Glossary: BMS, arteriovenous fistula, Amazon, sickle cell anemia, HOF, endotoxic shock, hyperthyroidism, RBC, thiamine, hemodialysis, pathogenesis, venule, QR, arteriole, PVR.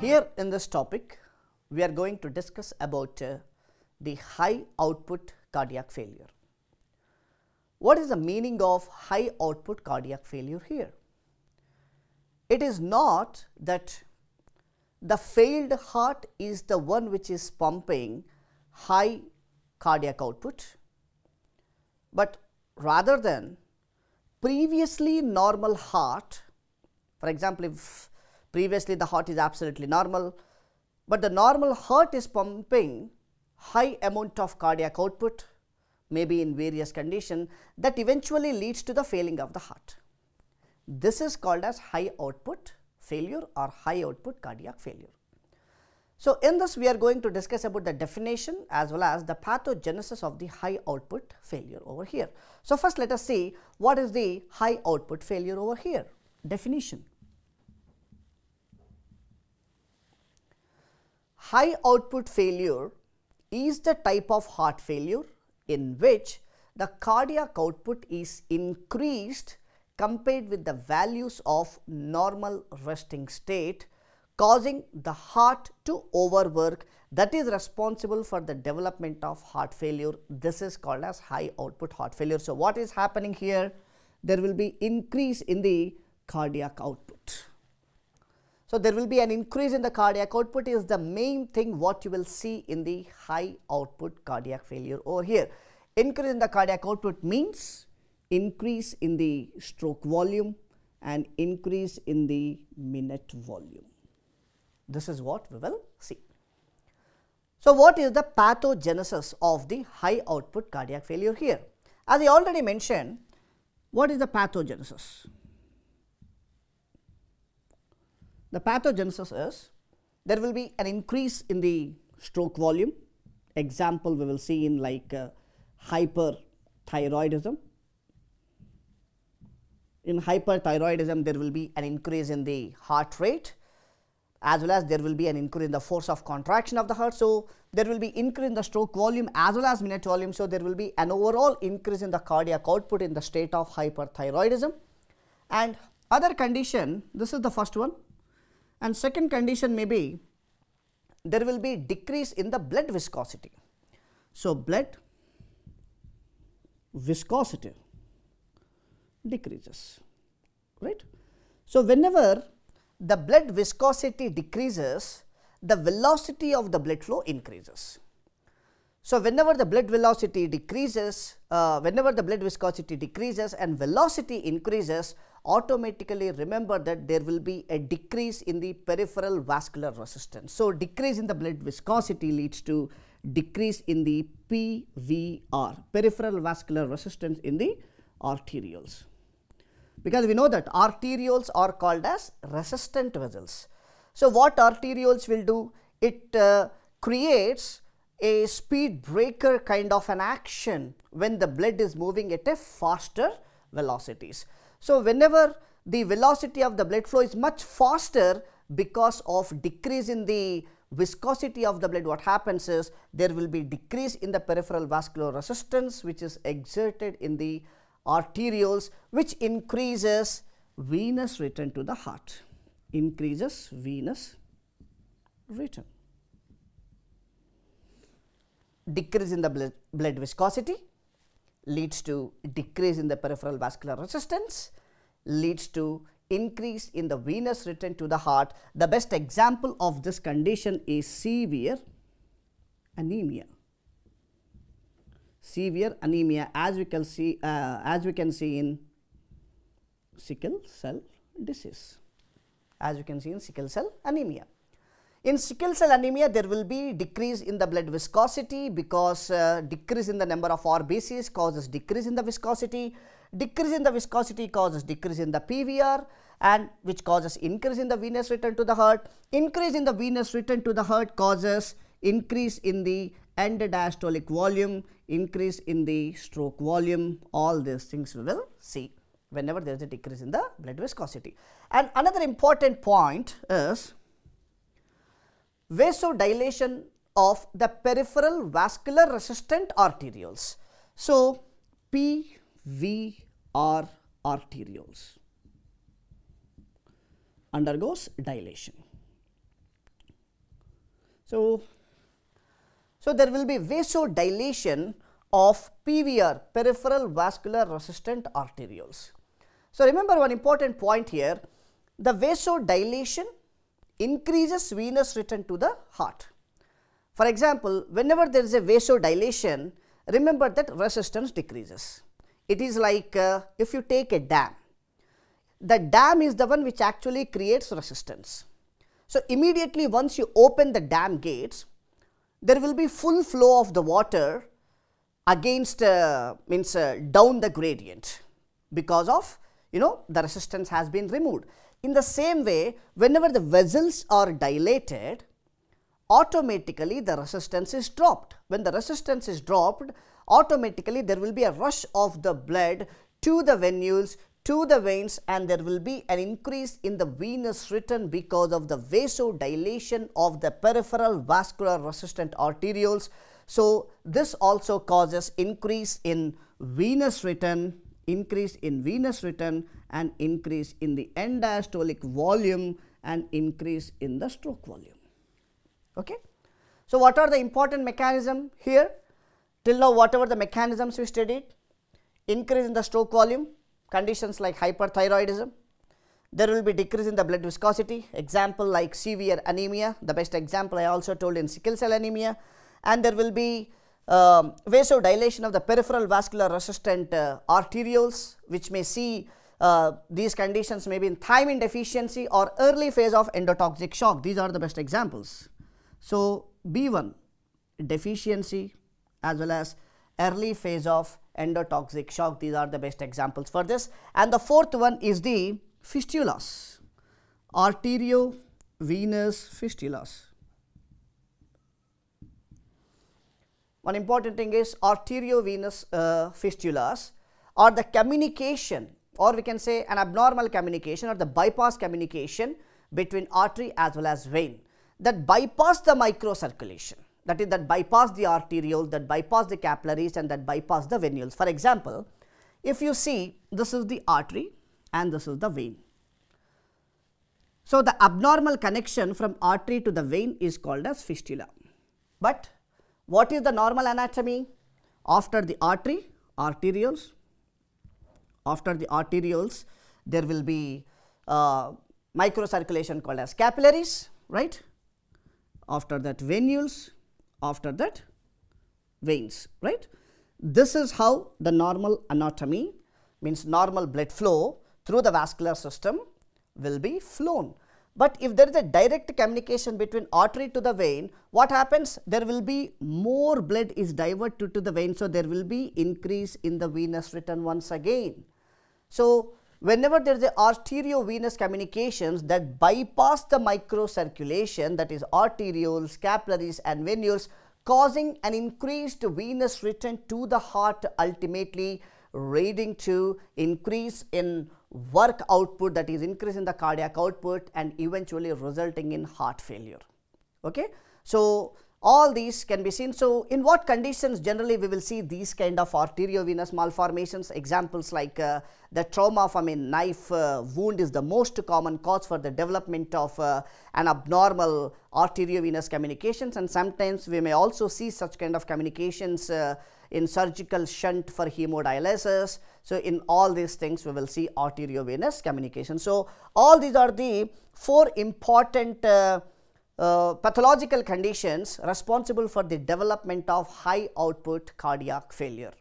Here in this topic, we are going to discuss about the high output cardiac failure. What is the meaning of high output cardiac failure here? It is not that the failed heart is the one which is pumping high cardiac output, but rather than previously normal heart, for example, if previously the heart is absolutely normal, but the normal heart is pumping high amount of cardiac output, maybe in various conditions, that eventually leads to the failing of the heart. This is called as high output failure or high output cardiac failure. So, in this we are going to discuss about the definition as well as the pathogenesis of the high output failure over here. So, first let us see what is the high output failure over here. Definition. High output failure is the type of heart failure in which the cardiac output is increased compared with the values of normal resting state, causing the heart to overwork, that is responsible for the development of heart failure. This is called as high output heart failure. So, what is happening here? There will be increase in the cardiac output. So, there will be an increase in the cardiac output is the main thing what you will see in the high output cardiac failure over here. Increase in the cardiac output means increase in the stroke volume and increase in the minute volume. This is what we will see. So, what is the pathogenesis of the high output cardiac failure here? As I already mentioned, what is the pathogenesis? The pathogenesis is there will be an increase in the stroke volume. Example we will see in like hyperthyroidism. In hyperthyroidism, there will be an increase in the heart rate, as well as there will be an increase in the force of contraction of the heart. So, there will be increase in the stroke volume as well as minute volume. So, there will be an overall increase in the cardiac output in the state of hyperthyroidism. And other condition, this is the first one. And second condition may be there will be decrease in the blood viscosity. So, blood viscosity decreases, right? So, whenever the blood viscosity decreases, the velocity of the blood flow increases. So, whenever the blood velocity decreases, whenever the blood viscosity decreases and velocity increases, automatically remember that there will be a decrease in the peripheral vascular resistance. So, decrease in the blood viscosity leads to decrease in the PVR, peripheral vascular resistance in the arterioles. Because we know that arterioles are called as resistant vessels. So, what arterioles will do? It creates a speed breaker kind of an action when the blood is moving at a faster velocities. So, whenever the velocity of the blood flow is much faster because of decrease in the viscosity of the blood, what happens is there will be decrease in the peripheral vascular resistance which is exerted in the arterioles, which increases venous return to the heart, increases venous return. Decrease in the blood viscosity leads to decrease in the peripheral vascular resistance, leads to increase in the venous return to the heart. The best example of this condition is severe anemia. Severe anemia, as we can see in sickle cell disease, as you can see in sickle cell anemia. In sickle cell anemia, there will be decrease in the blood viscosity because decrease in the number of RBCs causes decrease in the viscosity. Decrease in the viscosity causes decrease in the PVR, and which causes increase in the venous return to the heart. Increase in the venous return to the heart causes increase in the end diastolic volume, increase in the stroke volume. All these things we will see whenever there is a decrease in the blood viscosity. And another important point is vasodilation of the peripheral vascular resistant arterioles. So, PVR arterioles undergoes dilation. So there will be vasodilation of PVR, peripheral vascular resistant arterioles. So remember one important point here, the vasodilation increases venous return to the heart. For example, whenever there is a vasodilation, remember that resistance decreases. It is like if you take a dam, the dam is the one which actually creates resistance. So immediately once you open the dam gates, there will be full flow of the water against down the gradient because of the resistance has been removed. In the same way, whenever the vessels are dilated, automatically the resistance is dropped. When the resistance is dropped, automatically there will be a rush of the blood to the venules, to the veins, and there will be an increase in the venous return because of the vasodilation of the peripheral vascular resistant arterioles. So this also causes increase in venous return, and increase in the end-diastolic volume and increase in the stroke volume. Okay. So what are the important mechanisms here? Till now whatever the mechanisms we studied, increase in the stroke volume, conditions like hyperthyroidism, there will be decrease in the blood viscosity, example like severe anemia, the best example I also told in sickle cell anemia, and there will be vasodilation of the peripheral vascular resistant arterioles, which may see these conditions may be in thiamine deficiency or early phase of endotoxic shock. These are the best examples. So B1 deficiency as well as early phase of endotoxic shock, these are the best examples for this. And the fourth one is the fistulas, arteriovenous fistulas. One important thing is arteriovenous fistulas are the communication, or we can say an abnormal communication or the bypass communication between artery as well as vein that bypass the microcirculation. That is, that bypass the arterioles, that bypass the capillaries, and that bypass the venules. For example, if you see, this is the artery and this is the vein. So the abnormal connection from artery to the vein is called as fistula. But what is the normal anatomy? After the artery, arterioles. After the arterioles, there will be microcirculation called as capillaries, right? After that, venules. After that, veins, right? This is how the normal anatomy, means normal blood flow through the vascular system will be flown. But if there is a direct communication between artery to the vein, what happens? There will be more blood is diverted to the vein, so there will be increase in the venous return once again. So whenever there is an arteriovenous communications that bypass the microcirculation, that is arterioles, capillaries and venules, causing an increased venous return to the heart, ultimately leading to increase in work output, that is increase in the cardiac output and eventually resulting in heart failure. Okay. So all these can be seen. So in what conditions generally we will see these kind of arteriovenous malformations? Examples like the trauma from a knife wound is the most common cause for the development of an abnormal arteriovenous communications, and sometimes we may also see such kind of communications in surgical shunt for hemodialysis. So in all these things we will see arteriovenous communication. So all these are the four important pathological conditions responsible for the development of high output cardiac failure.